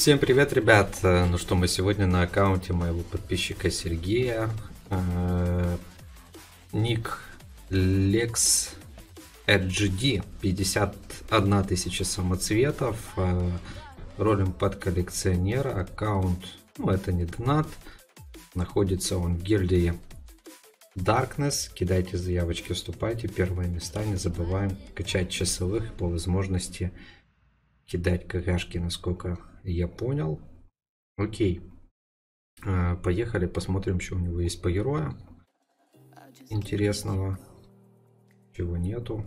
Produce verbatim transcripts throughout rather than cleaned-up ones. Всем привет, ребят! Ну что, мы сегодня на аккаунте моего подписчика Сергея Ник Лекс Эджи Ди, пятьдесят одна тысяча самоцветов, ролим под коллекционера, аккаунт, ну это не донат, находится он в гильдии Darkness, кидайте заявочки, вступайте, первые места, не забываем качать часовых, по возможности кидать кагашки, насколько я понял. Окей. Поехали, посмотрим, что у него есть по герою. Интересного. Чего нету.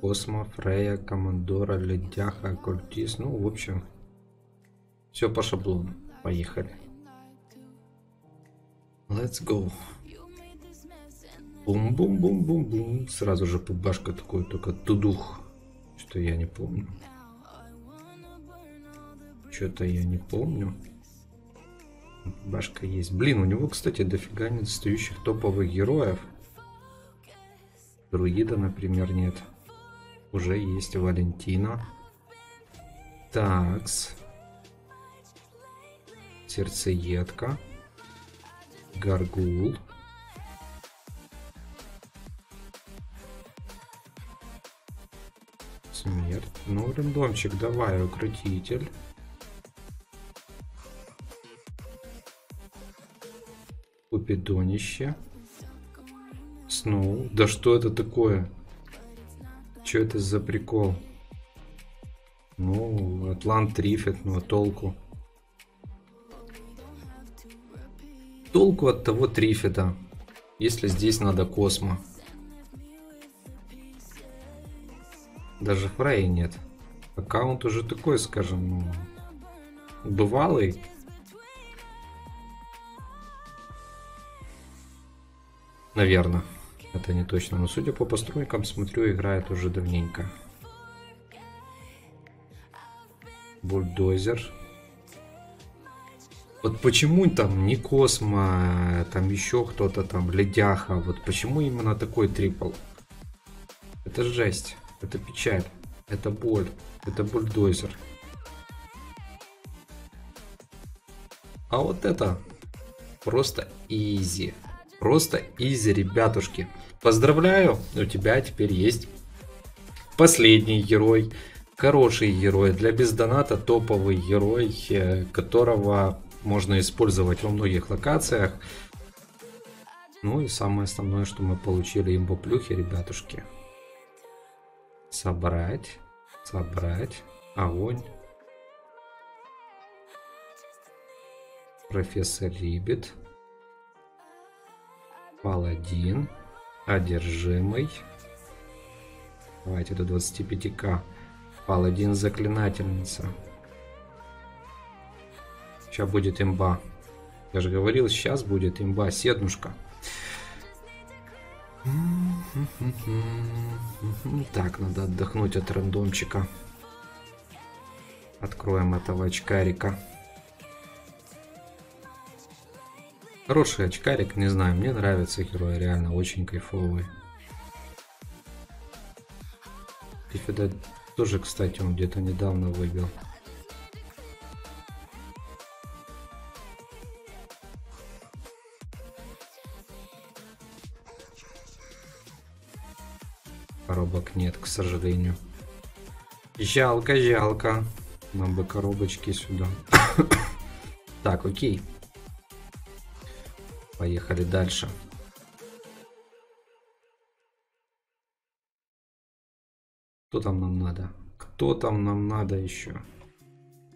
Космо, Фрея, Командора, Ледяха, Культис. Ну, в общем, все по шаблону. Поехали. Let's go. Бум-бум-бум-бум-бум. Сразу же пубашка такой, только тудух. Что я не помню. Что-то я не помню. Башка есть. Блин, у него, кстати, дофига не достающих топовых героев. Друида, например, нет. Уже есть Валентина. Такс. Сердцеедка. Гаргул. Смерть. Ну, рандомчик, давай, укротитель. Купидонище. Сноу. Да что это такое? Что это за прикол? Ну, Атлант Трифет, ну а толку? Толку от того Трифета, если здесь надо Космо. Даже Фрей нет. Аккаунт уже такой, скажем, бывалый. Наверное, это не точно, но судя по постройкам, смотрю, играет уже давненько. Бульдозер. Вот почему там не Космо, там еще кто-то там, Ледяха, вот почему именно такой трипл? Это жесть, это печаль, это боль, это бульдозер. А вот это просто изи. Просто изи, ребятушки. Поздравляю, у тебя теперь есть последний герой. Хороший герой. Для бездоната топовый герой, которого можно использовать во многих локациях. Ну и самое основное, что мы получили, имбо-плюхи, ребятушки. Собрать. Собрать. Огонь. Профессор Риббит. Паладин, одержимый, давайте до двадцати пяти ка, Паладин заклинательница, сейчас будет имба, я же говорил, сейчас будет имба, седнушка. Так, надо отдохнуть от рандомчика, откроем этого очкарика. Хороший очкарик, не знаю, мне нравится герой, реально очень кайфовый. Тифеда тоже, кстати, он где-то недавно выбил. Коробок нет, к сожалению. Жалко, жалко. Нам бы коробочки сюда. Так, окей. Поехали дальше. Кто там нам надо? Кто там нам надо еще?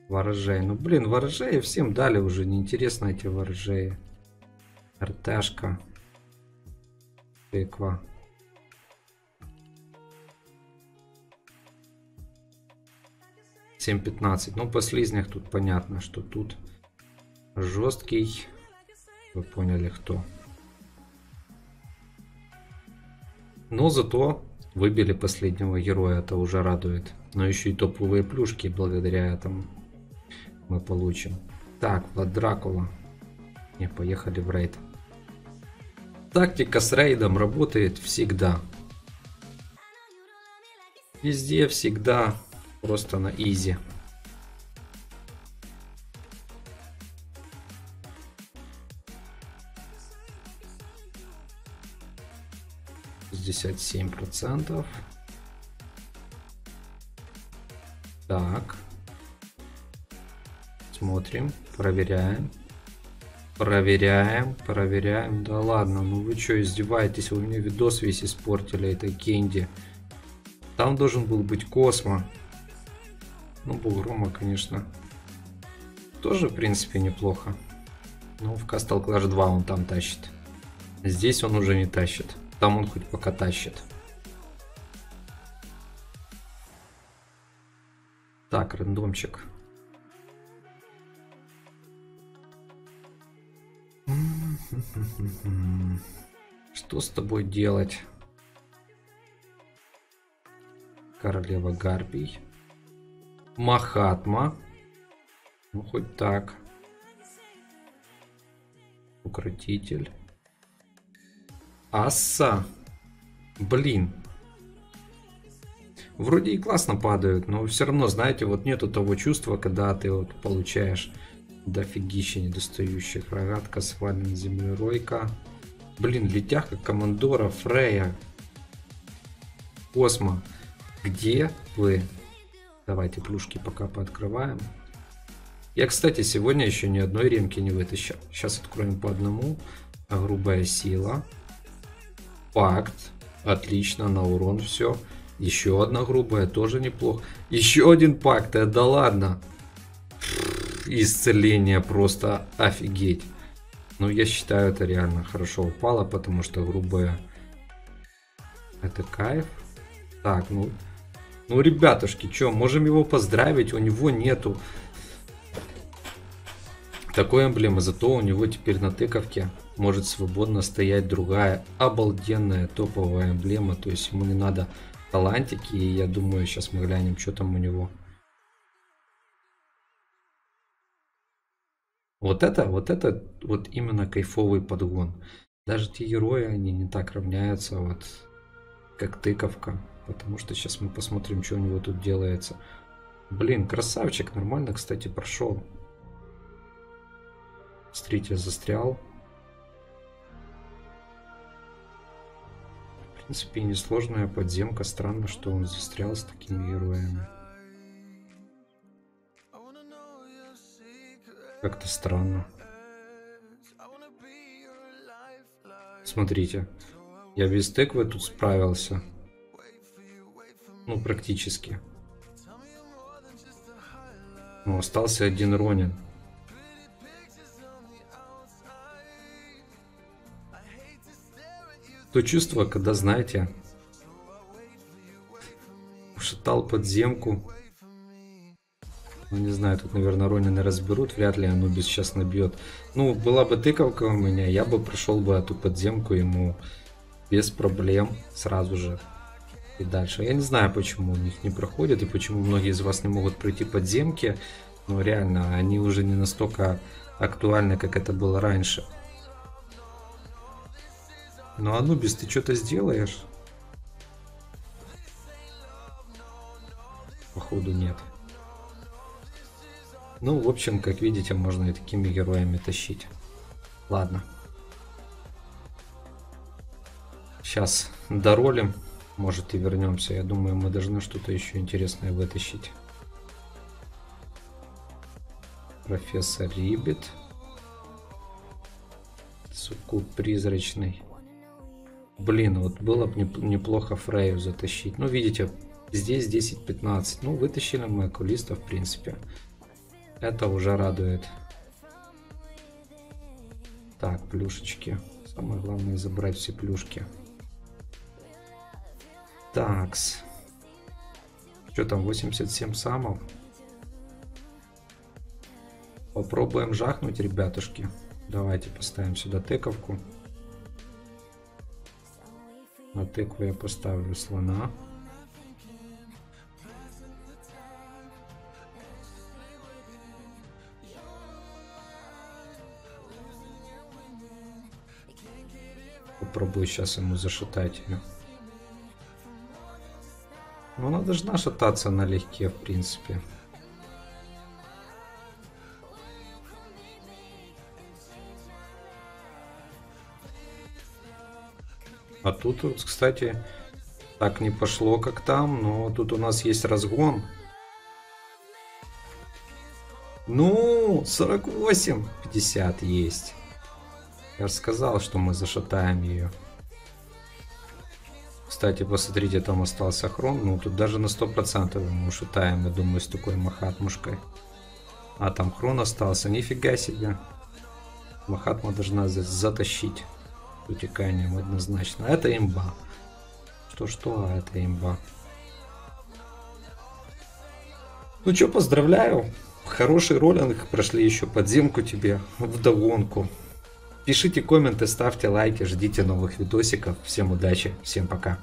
Ворожей. Ну блин, ворожей всем дали уже. Неинтересно эти ворожеи. Арташка. Тыква. семь пятнадцать. Ну по слизнях тут понятно, что тут жесткий. Вы поняли кто. Но зато выбили последнего героя, это уже радует. Но еще и топовые плюшки благодаря этому мы получим. Так, Влад Дракула. Не, поехали в рейд. Тактика с рейдом работает всегда. Везде, всегда. Просто на изи. шестьдесят семь процентов. Так. Смотрим, проверяем. Проверяем, проверяем. Да ладно, ну вы что, издеваетесь? Вы мне видос весь испортили этой Кенди. Там должен был быть Космо. Ну, Бугрума, конечно, тоже, в принципе, неплохо. Но в Castle Clash два он там тащит. Здесь он уже не тащит. Там он хоть пока тащит. Так, рандомчик. Что с тобой делать? Королева Гарпий. Махатма. Ну, хоть так. Укротитель. Асса. Блин. Вроде и классно падают, но все равно, знаете, вот нету того чувства, когда ты вот получаешь дофигища недостающих. Рогатка с вами, землеройка. Блин, летяха, командора, Фрея. Космо. Где вы? Давайте плюшки пока пооткрываем. Я, кстати, сегодня еще ни одной ремки не вытащил. Сейчас откроем по одному. Грубая сила. Пакт. Отлично, на урон все. Еще одна грубая, тоже неплохо. Еще один пакт, да ладно. Исцеление просто офигеть. Ну, я считаю, это реально хорошо упало, потому что грубая. Это кайф. Так, ну... Ну, ребятушки, что, можем его поздравить, у него нету такой эмблемы, зато у него теперь на тыковке может свободно стоять другая обалденная топовая эмблема, то есть ему не надо талантики, и я думаю, сейчас мы глянем, что там у него. Вот это, вот это, вот именно кайфовый подгон. Даже те герои, они не так равняются, вот, как тыковка. Потому что сейчас мы посмотрим, что у него тут делается. Блин, красавчик. Нормально, кстати, прошел. Смотрите, застрял. В принципе, несложная подземка. Странно, что он застрял с такими героями. Как-то странно. Смотрите. Я без тыквы тут справился. Ну, практически. Но остался один Ронин. То чувство, когда, знаете, ушатал подземку. Ну, не знаю, тут, наверное, Ронина разберут. Вряд ли анубис сейчас набьет. Ну, была бы тыковка у меня, я бы прошел бы эту подземку ему без проблем сразу же. И дальше. Я не знаю, почему у них не проходят и почему многие из вас не могут пройти подземки, но реально они уже не настолько актуальны, как это было раньше. Ну, анубис, ты что-то сделаешь? Походу нет. Ну, в общем, как видите, можно и такими героями тащить. Ладно. Сейчас доролим. Может, и вернемся. Я думаю, мы должны что-то еще интересное вытащить. Профессор Риббит. Суккуб призрачный. Блин, вот было бы неплохо Фрею затащить. Ну, видите, здесь десять-пятнадцать. Ну, вытащили мы окулиста, в принципе. Это уже радует. Так, плюшечки. Самое главное забрать все плюшки. Такс. Что там, восемьдесят семь самов? Попробуем жахнуть, ребятушки. Давайте поставим сюда тыковку. На тыкву я поставлю слона. Попробую сейчас ему зашатать ее. Но она должна шататься налегке, в принципе. А тут, кстати, так не пошло, как там, но тут у нас есть разгон. Ну, сорок восемь пятьдесят есть. Я же сказал, что мы зашатаем ее. Кстати, посмотрите, там остался хром. Ну, тут даже на сто процентов мы ушатаем, я думаю, с такой махатмушкой. А там хрон остался. Нифига себе. Махатма должна затащить утеканием однозначно. Это имба. Что-что, а это имба. Ну что, поздравляю. Хороший роллинг. Прошли еще подземку тебе вдогонку. Пишите комменты, ставьте лайки, ждите новых видосиков. Всем удачи, всем пока.